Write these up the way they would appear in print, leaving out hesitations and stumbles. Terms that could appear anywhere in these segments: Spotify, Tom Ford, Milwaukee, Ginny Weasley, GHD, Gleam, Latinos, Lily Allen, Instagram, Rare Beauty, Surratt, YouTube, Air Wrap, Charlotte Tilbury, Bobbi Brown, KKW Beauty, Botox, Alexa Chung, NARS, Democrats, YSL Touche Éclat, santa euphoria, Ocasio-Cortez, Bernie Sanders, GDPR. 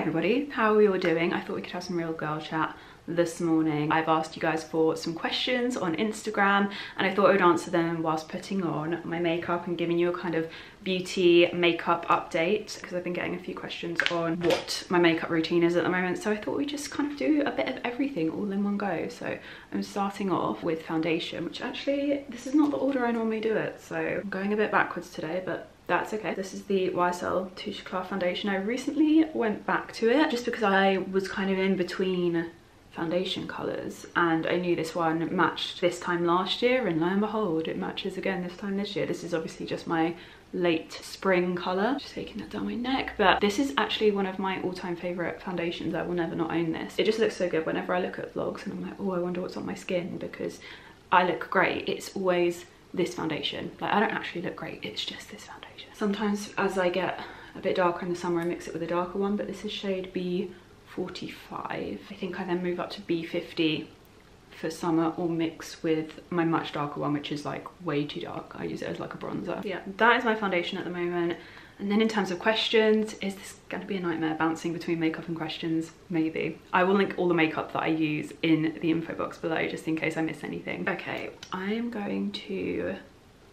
everybody, how are you all doing? I thought we could have some real girl chat this morning. I've asked you guys for some questions on Instagram and I thought I would answer them whilst putting on my makeup and giving you a kind of beauty makeup update, because I've been getting a few questions on what my makeup routine is at the moment. So I thought we just kind of do a bit of everything all in one go. So I'm starting off with foundation, which actually this is not the order I normally do it, so I'm going a bit backwards today, but that's okay. This is the YSL Touche Éclat foundation. I recently went back to it just because I was kind of in between foundation colors and I knew this one matched this time last year, and lo and behold, it matches again this time this year. This is obviously just my late spring color. Just taking that down my neck, but this is actually one of my all-time favorite foundations. I will never not own this. It just looks so good whenever I look at vlogs and I'm like, oh, I wonder what's on my skin, because I look great. It's always this foundation. Like, I don't actually look great, it's just this foundation. Sometimes as I get a bit darker in the summer, I mix it with a darker one, but this is shade B45. I think I then move up to B50 for summer, or mix with my much darker one, which is like way too dark. I use it as like a bronzer. Yeah, that is my foundation at the moment. And then in terms of questions, is this going to be a nightmare bouncing between makeup and questions? Maybe. I will link all the makeup that I use in the info box below, just in case I miss anything. Okay, I am going to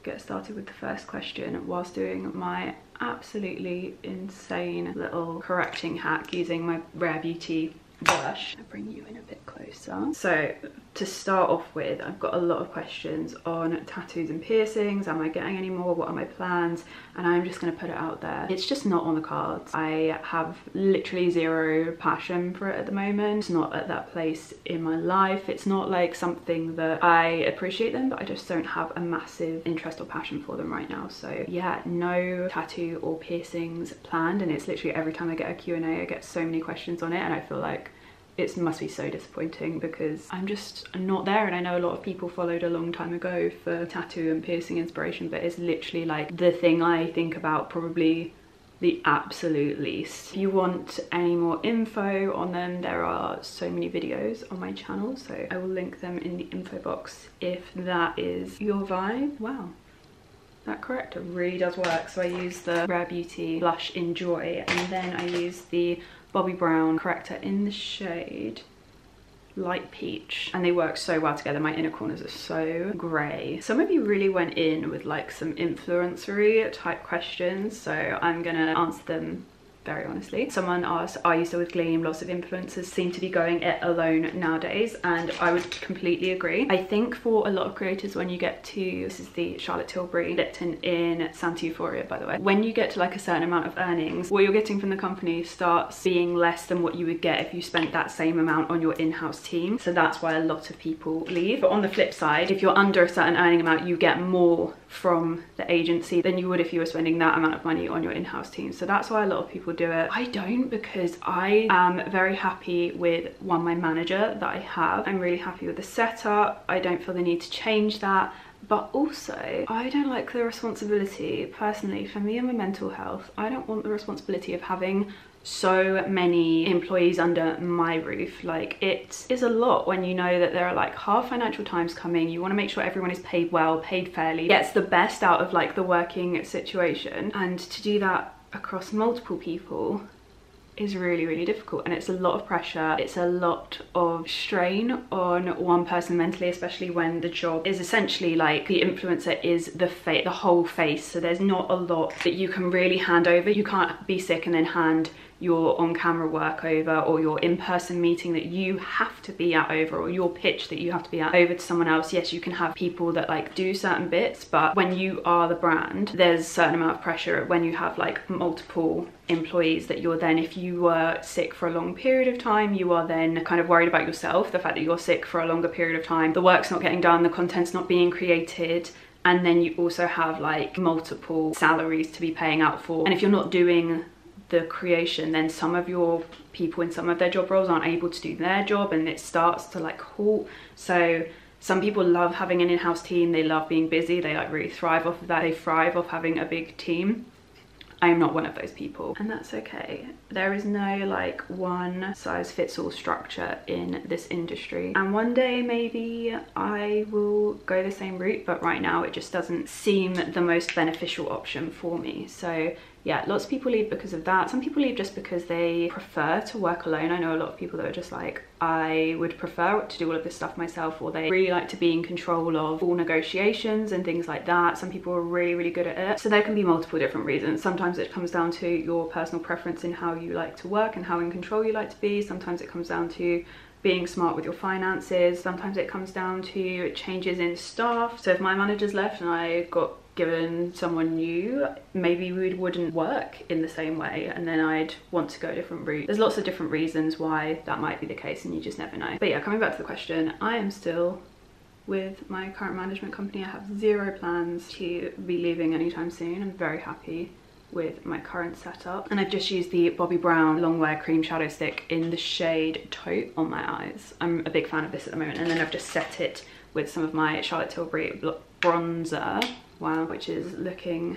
get started with the first question whilst doing my absolutely insane little correcting hack using my Rare Beauty brush. I'll bring you in a bit closer. So to start off with, I've got a lot of questions on tattoos and piercings. Am I getting any more? What are my plans? And I'm just going to put it out there, it's just not on the cards. I have literally zero passion for it at the moment. It's not at that place in my life. It's not like something that I appreciate them, but I just don't have a massive interest or passion for them right now. So yeah, no tattoo or piercings planned. And it's literally every time I get a Q&A, I get so many questions on it, and I feel like it must be so disappointing because I'm just not there. And I know a lot of people followed a long time ago for tattoo and piercing inspiration, but it's literally like the thing I think about probably the absolute least. If you want any more info on them, there are so many videos on my channel, so I will link them in the info box if that is your vibe. Wow, that corrector really does work. So I use the Rare Beauty blush in Joy, and then I use the Bobbi Brown corrector in the shade Light Peach, and they work so well together. My inner corners are so grey. Some of you really went in with like some influencery type questions, so I'm gonna answer them very honestly. Someone asked, are you still with Gleam? Lots of influencers seem to be going it alone nowadays, and I would completely agree. I think for a lot of creators, when you get to, this is the Charlotte Tilbury lip tint in Santa Euphoria, by the way, when you get to like a certain amount of earnings, what you're getting from the company starts being less than what you would get if you spent that same amount on your in-house team. So that's why a lot of people leave. But on the flip side, if you're under a certain earning amount, you get more from the agency than you would if you were spending that amount of money on your in-house team. So that's why a lot of people do it. I don't, because I am very happy with one, my manager that I have. I'm really happy with the setup. I don't feel the need to change that. But also, I don't like the responsibility, personally, for me and my mental health. I don't want the responsibility of having so many employees under my roof. Like, it is a lot when you know that there are like hard financial times coming. You want to make sure everyone is paid well, paid fairly, gets the best out of like the working situation, and to do that across multiple people is really, really difficult. And it's a lot of pressure, it's a lot of strain on one person mentally, especially when the job is essentially like the influencer is the whole face. So there's not a lot that you can really hand over. You can't be sick and then hand your on-camera work over, or your in-person meeting that you have to be at over, or your pitch that you have to be at over to someone else. Yes, you can have people that like do certain bits, but when you are the brand, there's a certain amount of pressure when you have like multiple employees that you're then, if you were sick for a long period of time, you are then kind of worried about yourself, the fact that you're sick for a longer period of time, the work's not getting done, the content's not being created. And then you also have like multiple salaries to be paying out for. And if you're not doing the creation, then some of your people in some of their job roles aren't able to do their job, and it starts to like halt. So some people love having an in-house team, they love being busy, they like really thrive off of that, they thrive off having a big team. I am not one of those people, and that's okay. There is no like one size fits all structure in this industry, and one day maybe I will go the same route, but right now it just doesn't seem the most beneficial option for me. So yeah, lots of people leave because of that. Some people leave just because they prefer to work alone. I know a lot of people that are just like, I would prefer to do all of this stuff myself, or they really like to be in control of all negotiations and things like that. Some people are really, really good at it. So there can be multiple different reasons. Sometimes it comes down to your personal preference in how you like to work and how in control you like to be. Sometimes it comes down to being smart with your finances. Sometimes it comes down to changes in staff. So if my manager's left and I got given someone new, maybe we wouldn't work in the same way, and then I'd want to go a different route. There's lots of different reasons why that might be the case, and you just never know. But yeah, coming back to the question, I am still with my current management company. I have zero plans to be leaving anytime soon. I'm very happy with my current setup, and I've just used the Bobbi Brown Longwear Cream Shadow Stick in the shade Taupe on my eyes. I'm a big fan of this at the moment, and then I've just set it with some of my Charlotte Tilbury bronzer, wow, which is looking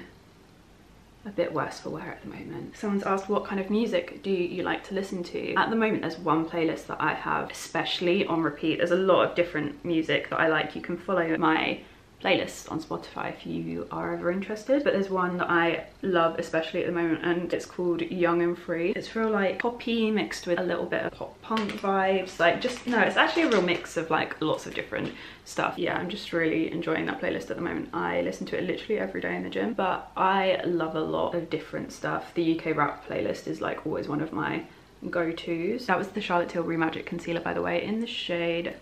a bit worse for wear at the moment. Someone's asked, what kind of music do you like to listen to? At the moment, there's one playlist that I have especially on repeat. There's a lot of different music that I like. You can follow my playlist on Spotify if you are ever interested, but there's one that I love especially at the moment, and it's called Young and Free. It's real like poppy mixed with a little bit of pop punk vibes, like just, no, it's actually a real mix of like lots of different stuff. Yeah, I'm just really enjoying that playlist at the moment. I listen to it literally every day in the gym, but I love a lot of different stuff. The UK rap playlist is like always one of my go-tos. That was the Charlotte Tilbury Magic Concealer, by the way, in the shade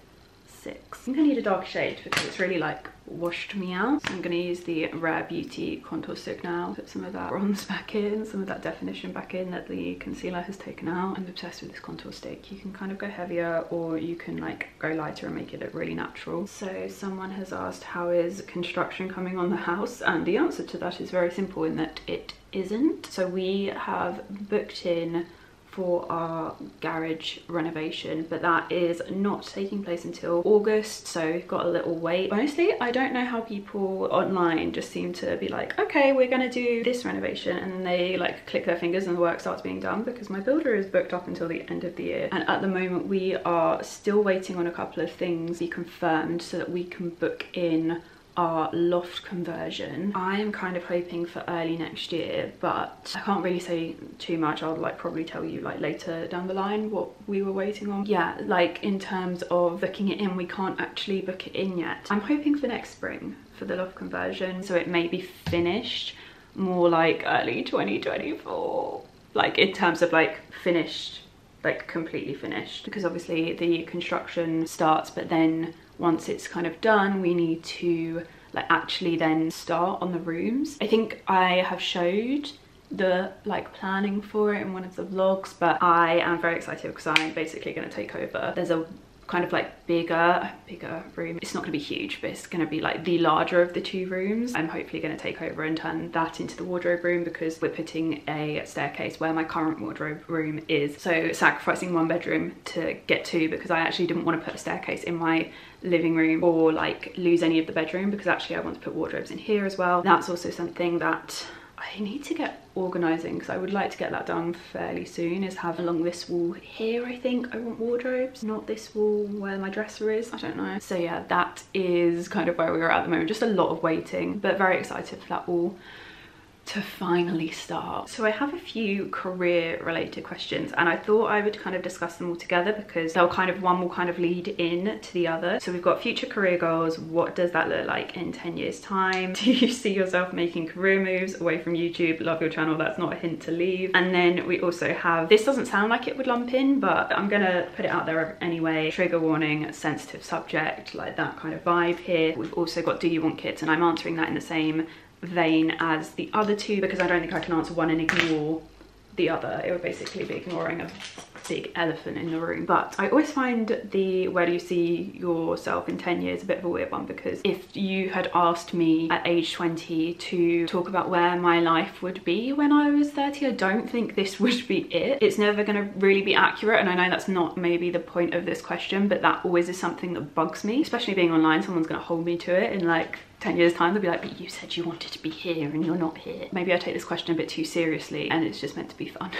6. I think I need a dark shade because it's really like washed me out. So I'm gonna use the Rare Beauty contour stick now. Put some of that bronze back in, some of that definition back in that the concealer has taken out. I'm obsessed with this contour stick. You can kind of go heavier, or you can like go lighter and make it look really natural. So someone has asked, how is construction coming on the house? And the answer to that is very simple in that it isn't. So we have booked in for our garage renovation, but that is not taking place until August, so we've got a little wait. Honestly, I don't know how people online just seem to be like, okay, we're gonna do this renovation, and then they like click their fingers and the work starts being done, because my builder is booked up until the end of the year, and at the moment we are still waiting on a couple of things to be confirmed so that we can book in our loft conversion. I am kind of hoping for early next year, but I can't really say too much. I'll like probably tell you like later down the line what we were waiting on. Yeah, like in terms of booking it in, we can't actually book it in yet. I'm hoping for next spring for the loft conversion, so it may be finished more like early 2024, like in terms of like finished, like completely finished, because obviously the construction starts, but then once it's kind of done, we need to like actually then start on the rooms. I think I have showed the like planning for it in one of the vlogs, but I am very excited because I'm basically going to take over. There's a kind of like bigger room. It's not gonna be huge, but it's gonna be like the larger of the two rooms. I'm hopefully gonna take over and turn that into the wardrobe room, because we're putting a staircase where my current wardrobe room is, so sacrificing one bedroom to get two, because I actually didn't want to put a staircase in my living room or like lose any of the bedroom, because actually I want to put wardrobes in here as well. That's also something that I need to get organising, because I would like to get that done fairly soon, is have along this wall here, I think I want wardrobes, not this wall where my dresser is, I don't know. So yeah, that is kind of where we are at the moment, just a lot of waiting, but very excited for that all to finally start. So I have a few career related questions, and I thought I would kind of discuss them all together, because they'll kind of, one will kind of lead in to the other. So we've got future career goals. What does that look like in 10 years time? Do you see yourself making career moves away from YouTube? Love your channel, that's not a hint to leave. And then we also have, this doesn't sound like it would lump in, but I'm gonna put it out there anyway, trigger warning, sensitive subject, like that kind of vibe here. We've also got, do you want kids? And I'm answering that in the same vein as the other two, because I don't think I can answer one and ignore the other. It would basically be ignoring a big elephant in the room. But I always find the where do you see yourself in 10 years a bit of a weird one, because if you had asked me at age 20 to talk about where my life would be when I was 30, I don't think this would be it. It's never going to really be accurate, and I know that's not maybe the point of this question, but that always is something that bugs me, especially being online. Someone's going to hold me to it in like 10 years time. They'll be like, but you said you wanted to be here and you're not here. Maybe I take this question a bit too seriously, and it's just meant to be fun.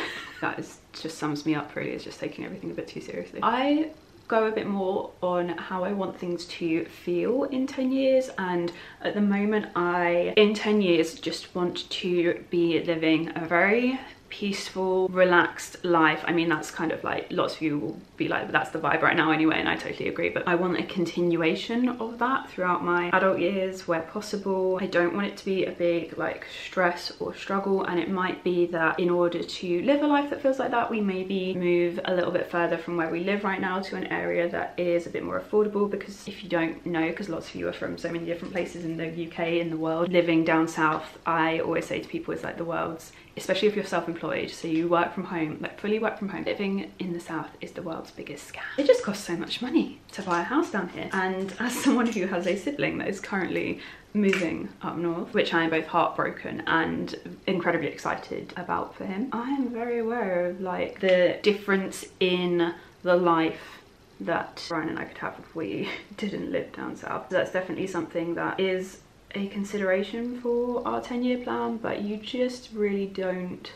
That is just sums me up really, is just taking everything a bit too seriously. I go a bit more on how I want things to feel in 10 years. And at the moment, I, in 10 years, just want to be living a very peaceful, relaxed life. I mean, that's kind of like, lots of you will be like, but that's the vibe right now anyway, and I totally agree, but I want a continuation of that throughout my adult years where possible. I don't want it to be a big like stress or struggle, and it might be that in order to live a life that feels like that, we maybe move a little bit further from where we live right now to an area that is a bit more affordable, because if you don't know, because lots of you are from so many different places in the UK, in the world, living down south, I always say to people, it's like the world's, especially if you're self-employed, so you work from home, like fully work from home, living in the south is the world's biggest scam. It just costs so much money to buy a house down here. And as someone who has a sibling that is currently moving up north, which I am both heartbroken and incredibly excited about for him, I am very aware of like the difference in the life that Brian and I could have if we didn't live down south. So that's definitely something that is a consideration for our 10-year plan, but you just really don't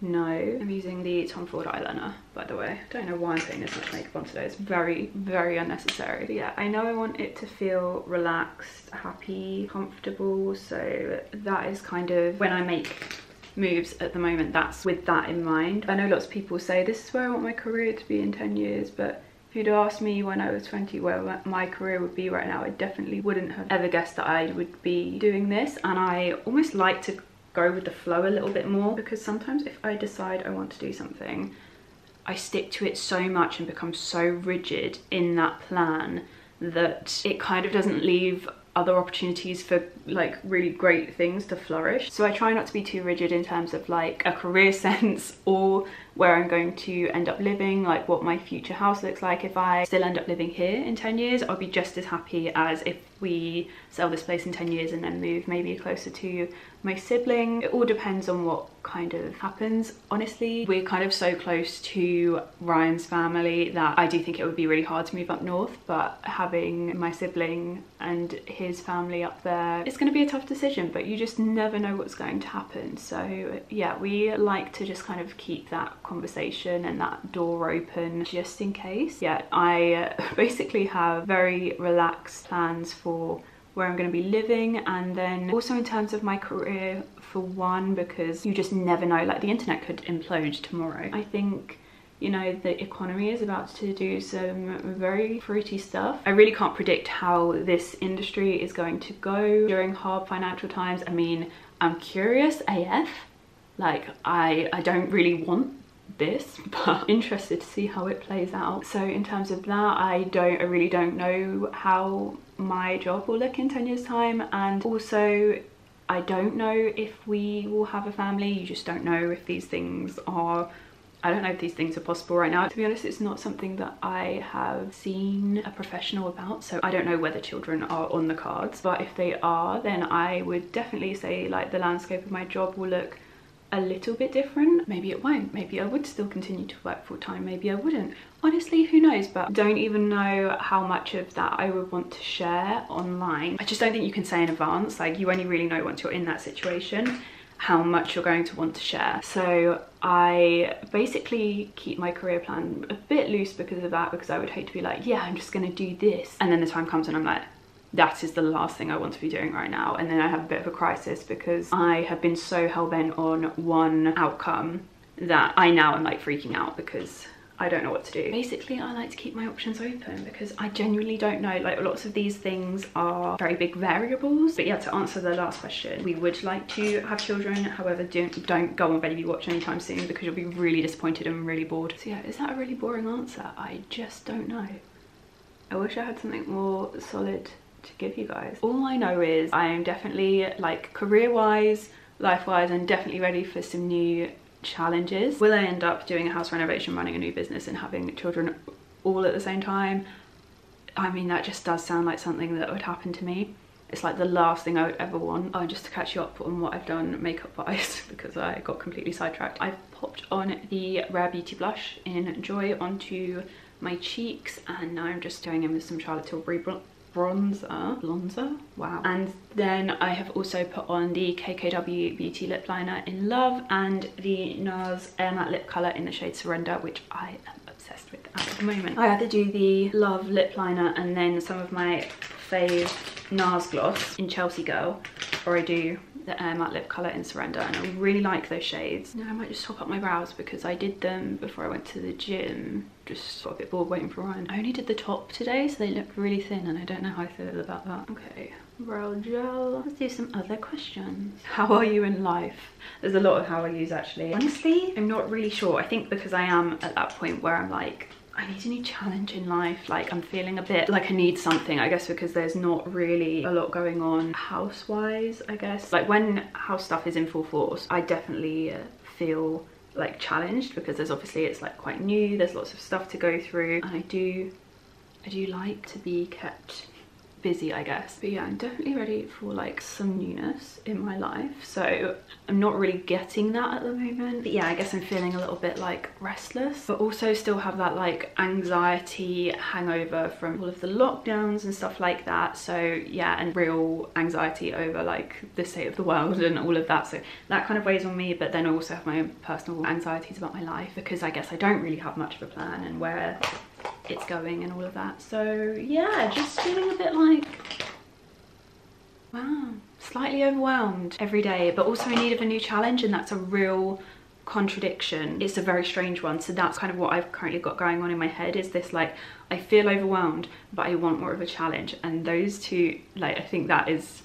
know. I'm using the Tom Ford eyeliner, by the way. I don't know why I'm putting this much makeup on today. It's very, very unnecessary. But yeah, I know I want it to feel relaxed, happy, comfortable. So that is kind of when I make moves at the moment, that's with that in mind. I know lots of people say, this is where I want my career to be in 10 years, but if you'd asked me when I was 20 where my career would be right now, I definitely wouldn't have ever guessed that I would be doing this. And I almost like to go with the flow a little bit more, because sometimes if I decide I want to do something, I stick to it so much and become so rigid in that plan that it kind of doesn't leave other opportunities for like really great things to flourish. So I try not to be too rigid in terms of like a career sense or where I'm going to end up living, like what my future house looks like. If I still end up living here in 10 years, I'll be just as happy as if we sell this place in 10 years and then move maybe closer to my sibling. It all depends on what kind of happens, honestly. We're kind of so close to Ryan's family that I do think it would be really hard to move up north, but having my sibling and his family up there, it's going to be a tough decision, but you just never know what's going to happen. So yeah, we like to just kind of keep that conversation and that door open just in case. Yeah, I basically have very relaxed plans for where I'm going to be living, and then also in terms of my career, for one, because you just never know, like the internet could implode tomorrow. I think, you know, the economy is about to do some very fruity stuff. I really can't predict how this industry is going to go during hard financial times. I mean, I'm curious AF, like I don't really want this, but interested to see how it plays out. So in terms of that, I really don't know how my job will look in 10 years time, and also I don't know if we will have a family. You just don't know if these things are, I don't know if these things are possible right now. To be honest, it's not something that I have seen a professional about, so I don't know whether children are on the cards, but if they are, then I would definitely say like the landscape of my job will look a little bit different. Maybe it won't, maybe I would still continue to work full-time, maybe I wouldn't, honestly who knows. But I don't even know how much of that I would want to share online. I just don't think you can say in advance, like you only really know once you're in that situation how much you're going to want to share. So I basically keep my career plan a bit loose because of that, because I would hate to be like, yeah, I'm just gonna do this, and then the time comes and I'm like, that is the last thing I want to be doing right now. And then I have a bit of a crisis because I have been so hell-bent on one outcome that I now am like freaking out because I don't know what to do. Basically, I like to keep my options open because I genuinely don't know. Like lots of these things are very big variables. But yeah, to answer the last question, we would like to have children. However, don't go on Baby Watch anytime soon because you'll be really disappointed and really bored. So yeah, is that a really boring answer? I just don't know. I wish I had something more solid to give you guys. All I know is I am definitely, like career-wise, life-wise, I'm definitely ready for some new challenges. Will I end up doing a house renovation, running a new business and having children all at the same time? I mean, that just does sound like something that would happen to me. It's like the last thing I would ever want. Oh, just to catch you up on what I've done makeup-wise because I got completely sidetracked. I've popped on the Rare Beauty blush in Joy onto my cheeks, and now I'm just going in with some Charlotte Tilbury bronzer, wow. And then I have also put on the KKW Beauty Lip Liner in Love and the NARS Air Matte Lip Colour in the shade Surrender, which I am obsessed with at the moment. I either do the Love Lip Liner and then some of my fave NARS gloss in Chelsea Girl, or I do the Air Matte Lip Colour in Surrender, and I really like those shades. Now I might just top up my brows because I did them before I went to the gym. Just got a bit bored waiting for Ryan. I only did the top today, so they look really thin and I don't know how I feel about that. Okay, brow gel. Let's do some other questions. How are you in life? There's a lot of how are yous actually. Honestly, I'm not really sure. I think because I am at that point where I'm like, I need a new challenge in life. Like I'm feeling a bit like I need something, I guess, because there's not really a lot going on house-wise, I guess. Like when house stuff is in full force, I definitely feel like challenged because there's obviously, it's like quite new. There's lots of stuff to go through. And I do like to be kept busy, I guess. But yeah, I'm definitely ready for like some newness in my life. So I'm not really getting that at the moment. But yeah, I guess I'm feeling a little bit like restless, but also still have that like anxiety hangover from all of the lockdowns and stuff like that. So yeah, and real anxiety over like the state of the world and all of that. So that kind of weighs on me, but then I also have my own personal anxieties about my life because I guess I don't really have much of a plan and where it's going and all of that. So yeah, just feeling a bit like, wow, slightly overwhelmed every day, but also in need of a new challenge, and that's a real contradiction. It's a very strange one. So that's kind of what I've currently got going on in my head, is this like, I feel overwhelmed, but I want more of a challenge. And those two, like, I think that is,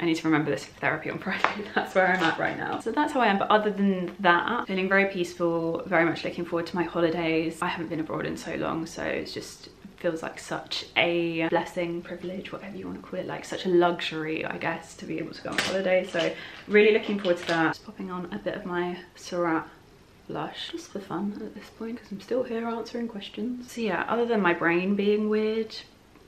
I need to remember this for therapy on Friday. That's where I'm at right now. So that's how I am. But other than that, feeling very peaceful, very much looking forward to my holidays. I haven't been abroad in so long, so it's just feels like such a blessing, privilege, whatever you want to call it, like such a luxury, I guess, to be able to go on holiday. So really looking forward to that. Just popping on a bit of my Surratt blush just for fun at this point, because I'm still here answering questions. So yeah, other than my brain being weird,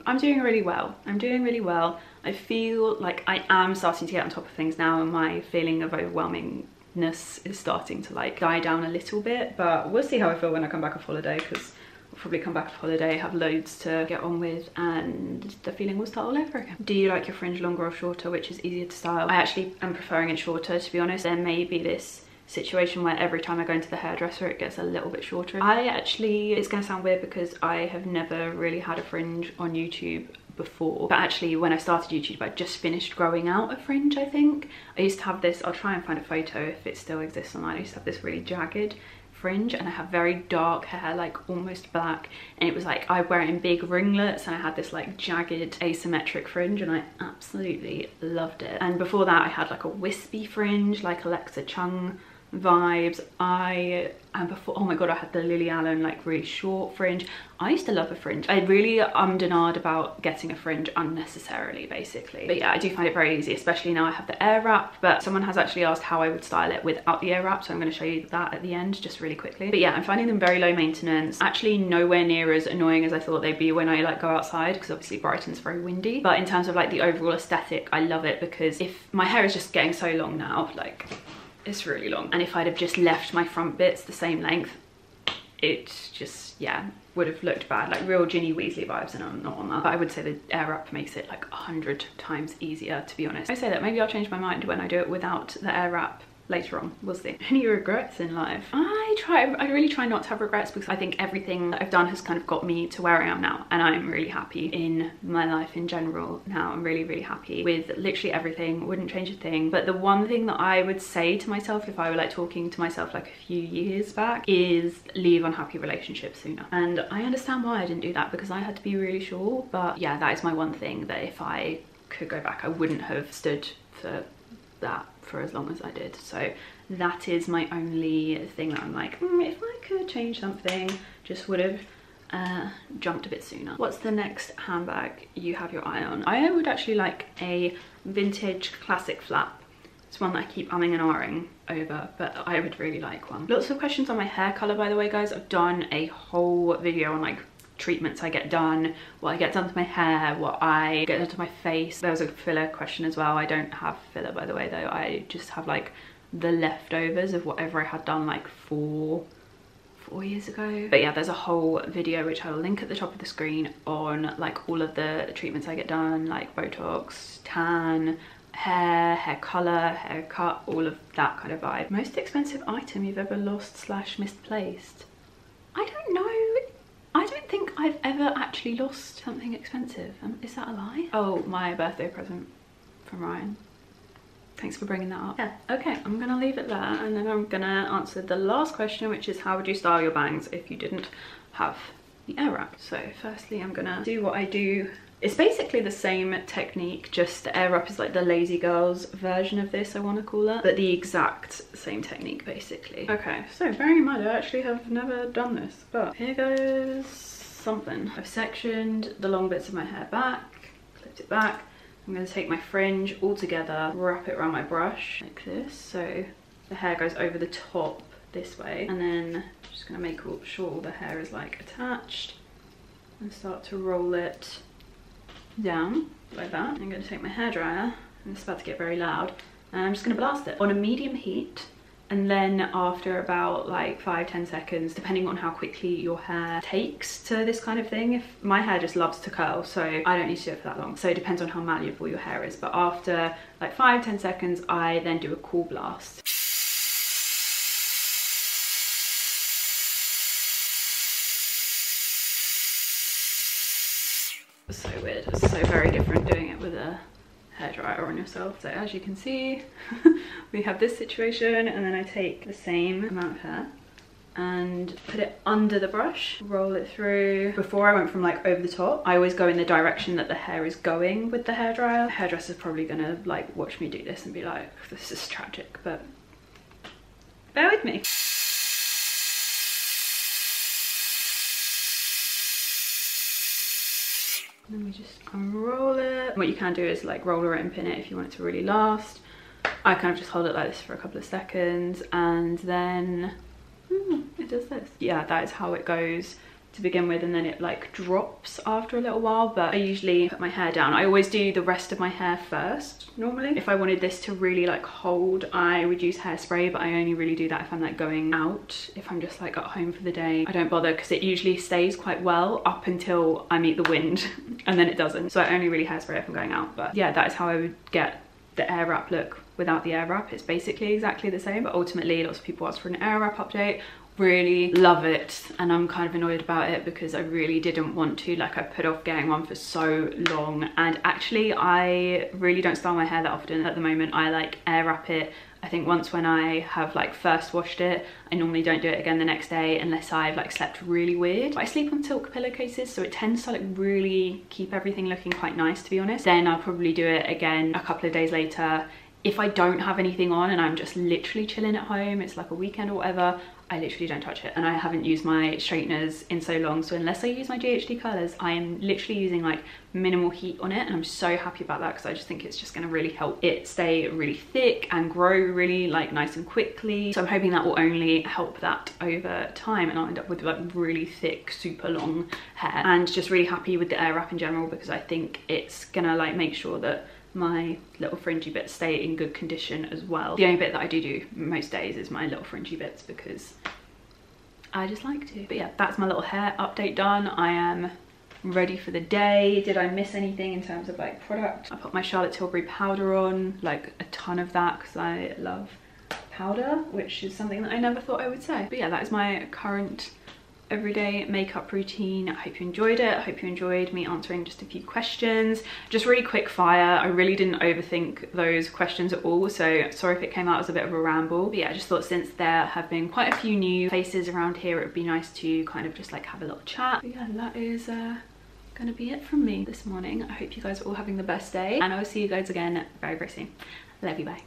I'm doing really well. I'm doing really well. I feel like I am starting to get on top of things now, and my feeling of overwhelmingness is starting to like die down a little bit, but we'll see how I feel when I come back off holiday, because I'll probably come back off holiday, have loads to get on with, and the feeling will start all over again. Do you like your fringe longer or shorter? Which is easier to style? I actually am preferring it shorter, to be honest. There may be this situation where every time I go into the hairdresser it gets a little bit shorter. I actually, it's gonna sound weird because I have never really had a fringe on YouTube before, but actually when I started YouTube I just finished growing out a fringe, I think. I used to have this, I'll try and find a photo if it still exists online, I used to have this really jagged fringe and I have very dark hair, like almost black, and it was like I wear it in big ringlets and I had this like jagged asymmetric fringe and I absolutely loved it. And before that I had like a wispy fringe, like Alexa Chung vibes. And before, oh my god, I had the Lily Allen like really short fringe. I used to love a fringe. I really ummed and ahed about getting a fringe unnecessarily, basically. But yeah, I do find it very easy, especially now I have the Air Wrap. But someone has actually asked how I would style it without the Air Wrap, so I'm going to show you that at the end just really quickly. But yeah, I'm finding them very low maintenance, actually nowhere near as annoying as I thought they'd be when I like go outside, because obviously Brighton's very windy. But in terms of like the overall aesthetic, I love it, because if my hair is just getting so long now, like it's really long, and if I'd have just left my front bits the same length, it just, yeah, would have looked bad, like real Ginny Weasley vibes, and I'm not on that. But I would say the Air Wrap makes it like 100 times easier, to be honest. I say that, maybe I'll change my mind when I do it without the Air Wrap later on, we'll see. Any regrets in life? I really try not to have regrets, because I think everything that I've done has kind of got me to where I am now, and I'm really happy in my life in general now. I'm really, really happy with literally everything, wouldn't change a thing. But the one thing that I would say to myself if I were like talking to myself like a few years back is leave unhappy relationships sooner. And I understand why I didn't do that, because I had to be really sure. But yeah, that is my one thing that if I could go back, I wouldn't have stood for that for as long as I did. So that is my only thing that I'm like, if I could change something, just would have jumped a bit sooner. What's the next handbag you have your eye on? I would actually like a vintage classic flap. It's one that I keep umming and ahhing over, but I would really like one. Lots of questions on my hair color, by the way, guys. I've done a whole video on like treatments I get done, what I get done to my hair, what I get done to my face. There was a filler question as well. I don't have filler, by the way, though. I just have like the leftovers of whatever I had done like 4 years ago. But yeah, there's a whole video which I will link at the top of the screen on like all of the treatments I get done, like Botox, tan, hair, hair color, haircut, all of that kind of vibe. Most expensive item you've ever lost slash misplaced? I don't know. I don't think I've ever actually lost something expensive. Is that a lie? Oh, my birthday present from Ryan. Thanks for bringing that up. Yeah, okay, I'm gonna leave it there and then I'm gonna answer the last question, which is how would you style your bangs if you didn't have the Air Wrap? So firstly, I'm gonna do what I do. It's basically the same technique, just the Air Wrap is like the lazy girl's version of this, I want to call it, but the exact same technique basically. Okay, so bearing in mind I actually have never done this, but here goes something. I've sectioned the long bits of my hair back, clipped it back. I'm going to take my fringe all together, wrap it around my brush like this, so the hair goes over the top this way, and then I'm just going to make sure all the hair is like attached and start to roll it down like that. I'm going to take my hairdryer, and it's about to get very loud, and I'm just going to blast it on a medium heat. And then after about like 5-10 seconds, depending on how quickly your hair takes to this kind of thing. If my hair just loves to curl, so I don't need to do it for that long. So it depends on how malleable your hair is. But after like 5-10 seconds, I then do a cool blast. So weird, it's so very different doing it with a hairdryer on yourself. So as you can see, we have this situation, and then I take the same amount of hair and put it under the brush, roll it through. Before I went from like over the top, I always go in the direction that the hair is going with the hairdryer. The hairdresser's probably gonna like watch me do this and be like, this is tragic, but bear with me. Then we just unroll it. What you can do is like roller it and pin it if you want it to really last. I kind of just hold it like this for a couple of seconds, and then it does this. Yeah, that is how it goes to begin with, and then it like drops after a little while. But I usually put my hair down. I always do the rest of my hair first normally. If I wanted this to really like hold, I would use hairspray, but I only really do that if I'm like going out. If I'm just like at home for the day, I don't bother, because it usually stays quite well up until I meet the wind and then it doesn't. So I only really hairspray if I'm going out. But yeah, that is how I would get the Air Wrap look without the Air Wrap. It's basically exactly the same, but ultimately lots of people ask for an Air Wrap update. Really love it, and I'm kind of annoyed about it because I really didn't want to. Like, I put off getting one for so long, and actually I really don't style my hair that often at the moment. I like Air Wrap it, I think, once when I have like first washed it. I normally don't do it again the next day unless I've like slept really weird. I sleep on silk pillowcases, so it tends to like really keep everything looking quite nice, to be honest. Then I'll probably do it again a couple of days later. If I don't have anything on and I'm just literally chilling at home, it's like a weekend or whatever, I literally don't touch it. And I haven't used my straighteners in so long, so unless I use my GHD curlers, I am literally using like minimal heat on it, and I'm so happy about that because I just think it's just going to really help it stay really thick and grow really like nice and quickly. So I'm hoping that will only help that over time, and I'll end up with like really thick, super long hair. And just really happy with the Air Wrap in general because I think it's gonna like make sure that my little fringy bits stay in good condition as well. The only bit that I do most days is my little fringy bits because I just like to. But yeah, that's my little hair update done. I am ready for the day. Did I miss anything in terms of like product? I put my Charlotte Tilbury powder on, like a ton of that because I love powder, which is something that I never thought I would say. But yeah, that is my current everyday makeup routine. I hope you enjoyed it. I hope you enjoyed me answering just a few questions, just really quick fire. I really didn't overthink those questions at all, so sorry if it came out as a bit of a ramble. But yeah, I just thought since there have been quite a few new faces around here, it would be nice to kind of just like have a little chat. But yeah, that is gonna be it from me this morning. I hope you guys are all having the best day, and I will see you guys again very, very soon. Love you, bye.